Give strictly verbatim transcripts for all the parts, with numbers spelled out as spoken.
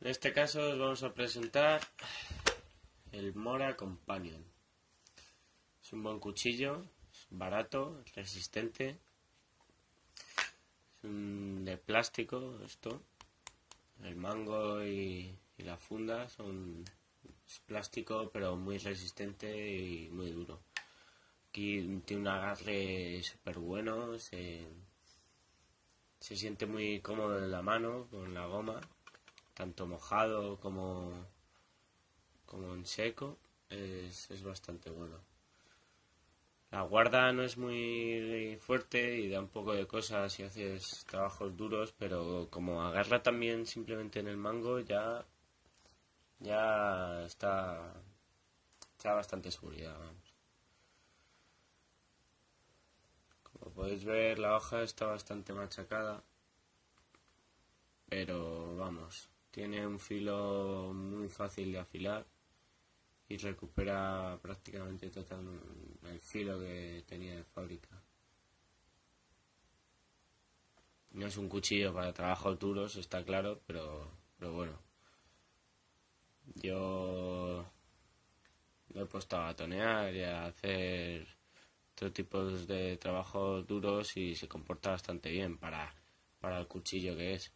En este caso os vamos a presentar el Mora Companion. Es un buen cuchillo, es barato, es resistente, es un de plástico esto. El mango y, y la funda son es plástico, pero muy resistente y muy duro. Aquí tiene un agarre súper bueno, se, se siente muy cómodo en la mano con la goma, tanto mojado como, como en seco, es, es bastante bueno. La guarda no es muy fuerte y da un poco de cosas si haces trabajos duros, pero como agarra también simplemente en el mango, ya, ya está, está bastante seguridad, vamos. Como podéis ver, la hoja está bastante machacada, pero vamos, tiene un filo muy fácil de afilar y recupera prácticamente total el filo que tenía de fábrica. No es un cuchillo para trabajos duros, está claro, pero, pero bueno. Yo lo he puesto a gatonear y a hacer otros tipos de trabajos duros y se comporta bastante bien para, para el cuchillo que es.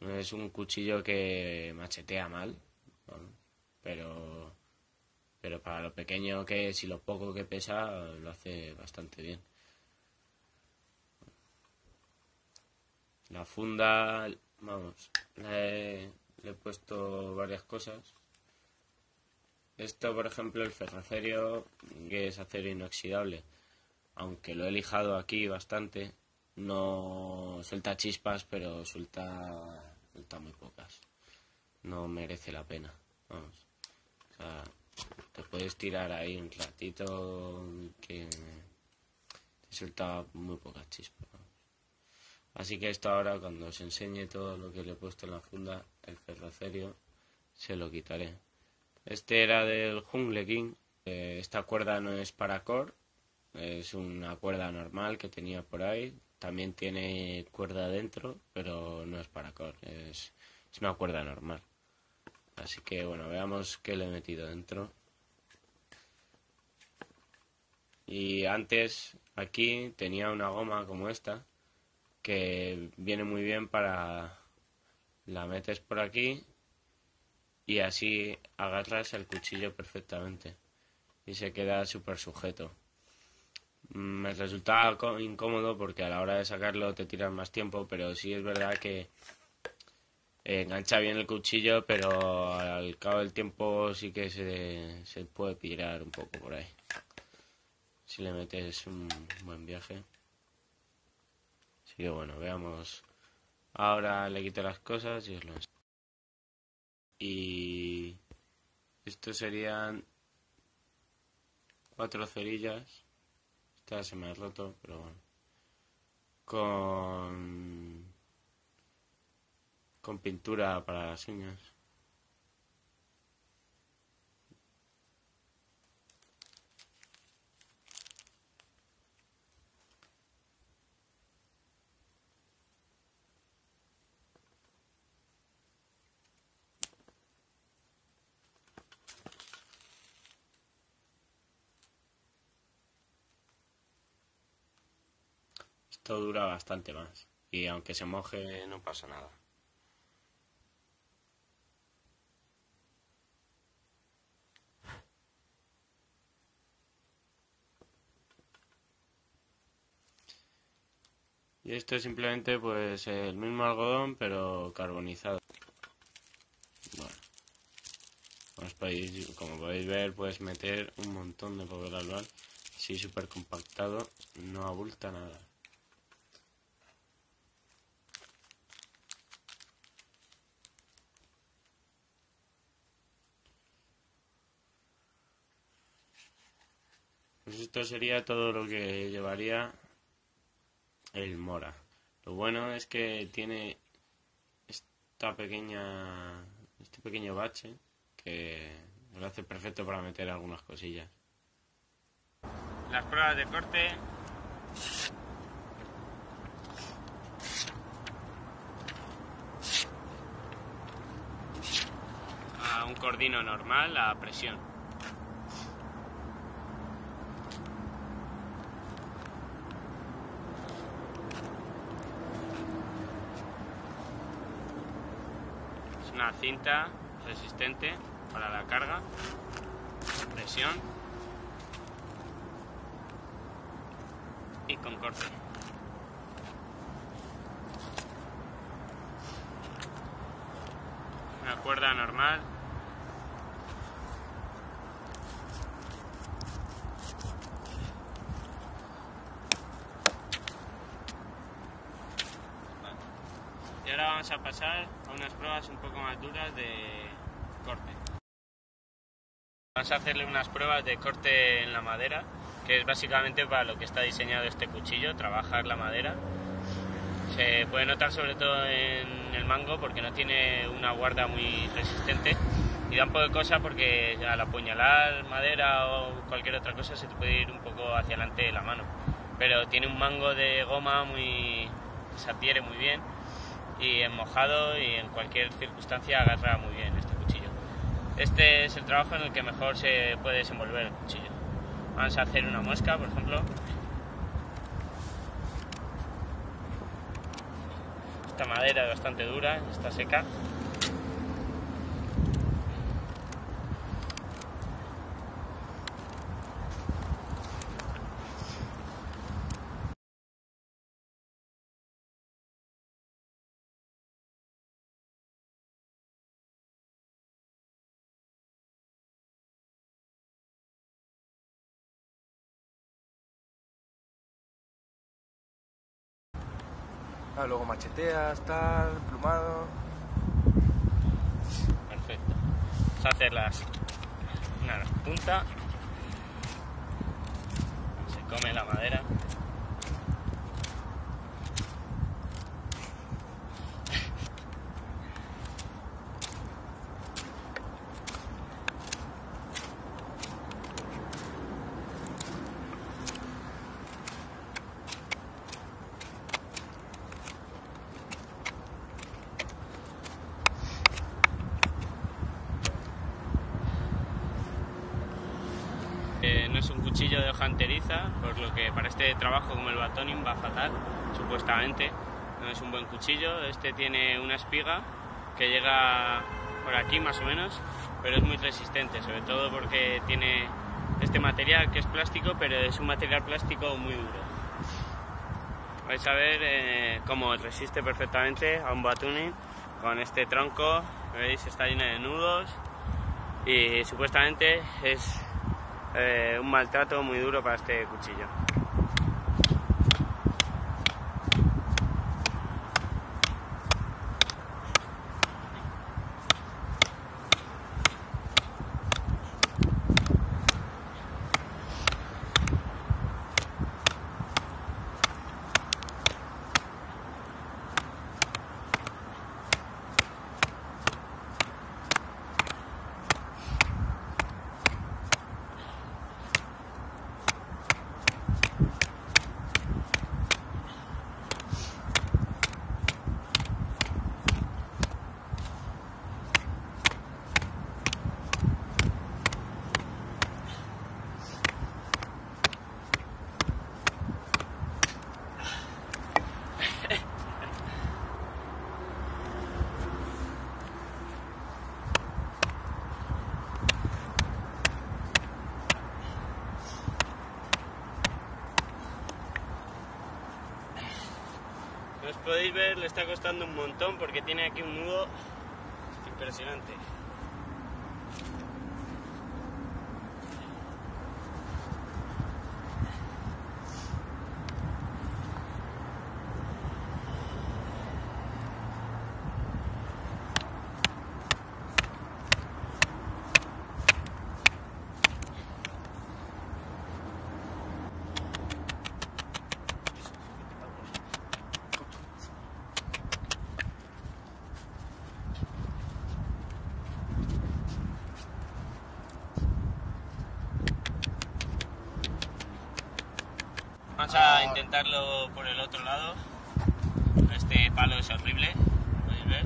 No es un cuchillo que machetea mal, ¿no? Pero, pero para lo pequeño que es y lo poco que pesa, lo hace bastante bien. La funda, vamos, le he, le he puesto varias cosas. Esto, por ejemplo, el ferracerio, que es acero inoxidable, aunque lo he lijado aquí bastante, no suelta chispas, pero suelta, suelta muy pocas. No merece la pena, vamos. O sea, te puedes tirar ahí un ratito que te suelta muy pocas chispas. Así que esto ahora, cuando os enseñe todo lo que le he puesto en la funda, el ferrocerio, se lo quitaré. Este era del Jungle King. Eh, esta cuerda no es para core, es una cuerda normal que tenía por ahí. También tiene cuerda dentro, pero no es para core, es, es una cuerda normal. Así que bueno, veamos qué le he metido dentro. Y antes aquí tenía una goma como esta, que viene muy bien para... La metes por aquí y así agarras el cuchillo perfectamente. Y se queda súper sujeto. Me resultaba incómodo porque a la hora de sacarlo te tiras más tiempo, pero sí es verdad que... engancha bien el cuchillo, pero al cabo del tiempo sí que se, se puede pirar un poco por ahí. Si le metes un buen viaje. Así que bueno, veamos. Ahora le quito las cosas y os lo enseño. Y estos serían cuatro cerillas. Esta se me ha roto, pero bueno. Con... con pintura para las uñas. Esto dura bastante más y aunque se moje no pasa nada. Y esto es simplemente pues el mismo algodón pero carbonizado. Bueno, os podéis, como podéis ver, puedes meter un montón de papel albal, así súper compactado, no abulta nada. Pues esto sería todo lo que llevaría el Mora. Lo bueno es que tiene esta pequeña, este pequeño bache que lo hace perfecto para meter algunas cosillas. Las pruebas de corte. un cordino normal a presión. Es una cinta resistente para la carga, presión y con corte. Una cuerda normal. Vale. Y ahora vamos a pasar a unas pruebas un poco más duras de corte. Vamos a hacerle unas pruebas de corte en la madera, que es básicamente para lo que está diseñado este cuchillo, trabajar la madera. Se puede notar sobre todo en el mango porque no tiene una guarda muy resistente y da un poco de cosa porque al apuñalar madera o cualquier otra cosa se te puede ir un poco hacia adelante la mano, pero tiene un mango de goma muy, se adhiere muy bien y en mojado y en cualquier circunstancia agarra muy bien este cuchillo. Este es el trabajo en el que mejor se puede desenvolver el cuchillo. Vamos a hacer una mosca, por ejemplo. Esta madera es bastante dura, está seca. Ah, luego macheteas, tal, plumado. Perfecto. Vamos a hacer las, una punta. Se come la madera. No es un cuchillo de hoja enteriza, por lo que para este trabajo como el batoning va fatal, supuestamente. No es un buen cuchillo, este tiene una espiga que llega por aquí más o menos, pero es muy resistente, sobre todo porque tiene este material que es plástico, pero es un material plástico muy duro. Vais a ver eh, cómo resiste perfectamente a un batoning con este tronco, veis, está lleno de nudos y supuestamente es Eh, un maltrato muy duro para este cuchillo. Podéis ver, le está costando un montón porque tiene aquí un nudo impresionante. Vamos a intentarlo por el otro lado. Este palo es horrible, podéis ver.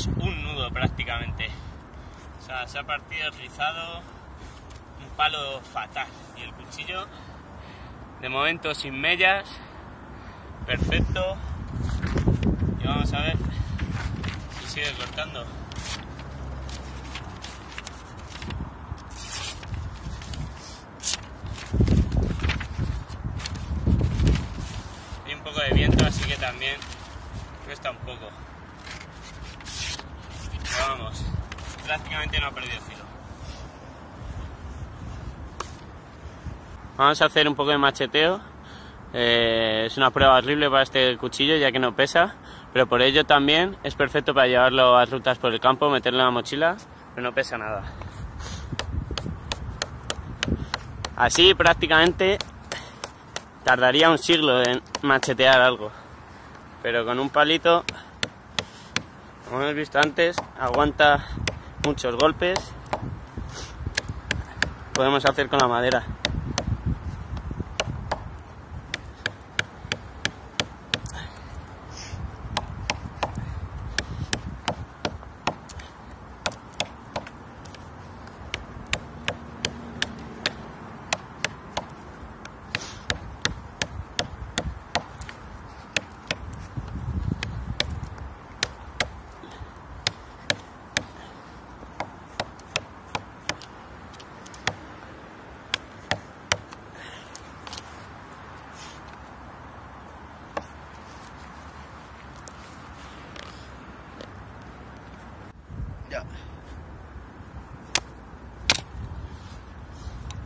es un nudo prácticamente. O sea, se ha partido, rizado, un palo fatal. Y el cuchillo, de momento sin mellas, perfecto. Y vamos a ver si sigue cortando. Hay un poco de viento, así que también cuesta un poco. Pero vamos, prácticamente no ha perdido filo. Vamos a hacer un poco de macheteo. Eh, es una prueba horrible para este cuchillo, ya que no pesa, pero por ello también es perfecto para llevarlo a rutas por el campo, meterlo en la mochila, pero no pesa nada. Así prácticamente tardaría un siglo en machetear algo, pero con un palito, como hemos visto antes, aguanta muchos golpes. Podemos hacer con la madera.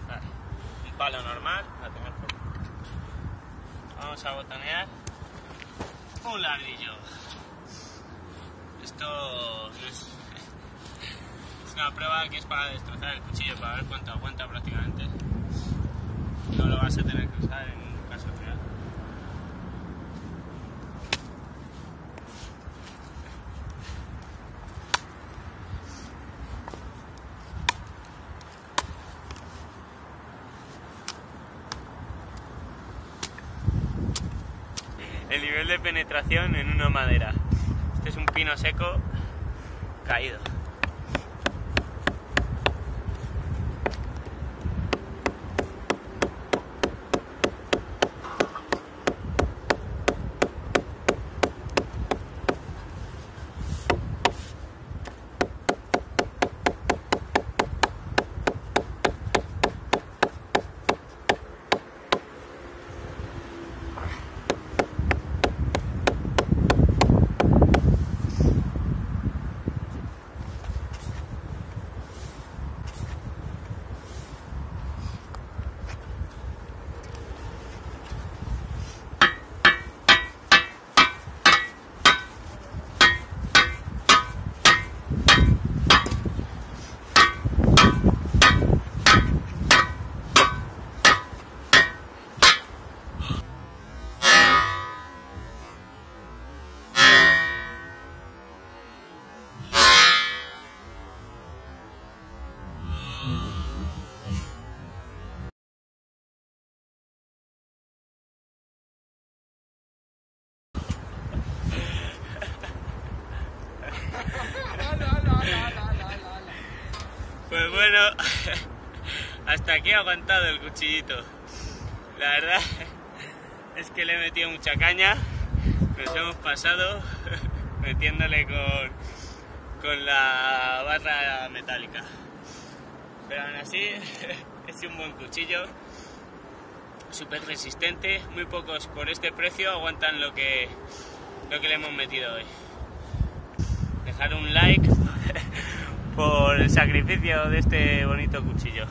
Vale, un palo normal, a tener por... Vamos a botonear un ladrillo. Esto es, es una prueba que es para destrozar el cuchillo, para ver cuánto aguanta prácticamente. No lo vas a tener que usar en ningún caso real. El nivel de penetración en una madera. Este es un pino seco caído. Pues bueno, hasta aquí ha aguantado el cuchillito. La verdad es que le he metido mucha caña, nos hemos pasado metiéndole con, con la barra metálica. Pero aún así, es un buen cuchillo, súper resistente, muy pocos por este precio aguantan lo que, lo que le hemos metido hoy. Dejar un like por el sacrificio de este bonito cuchillo.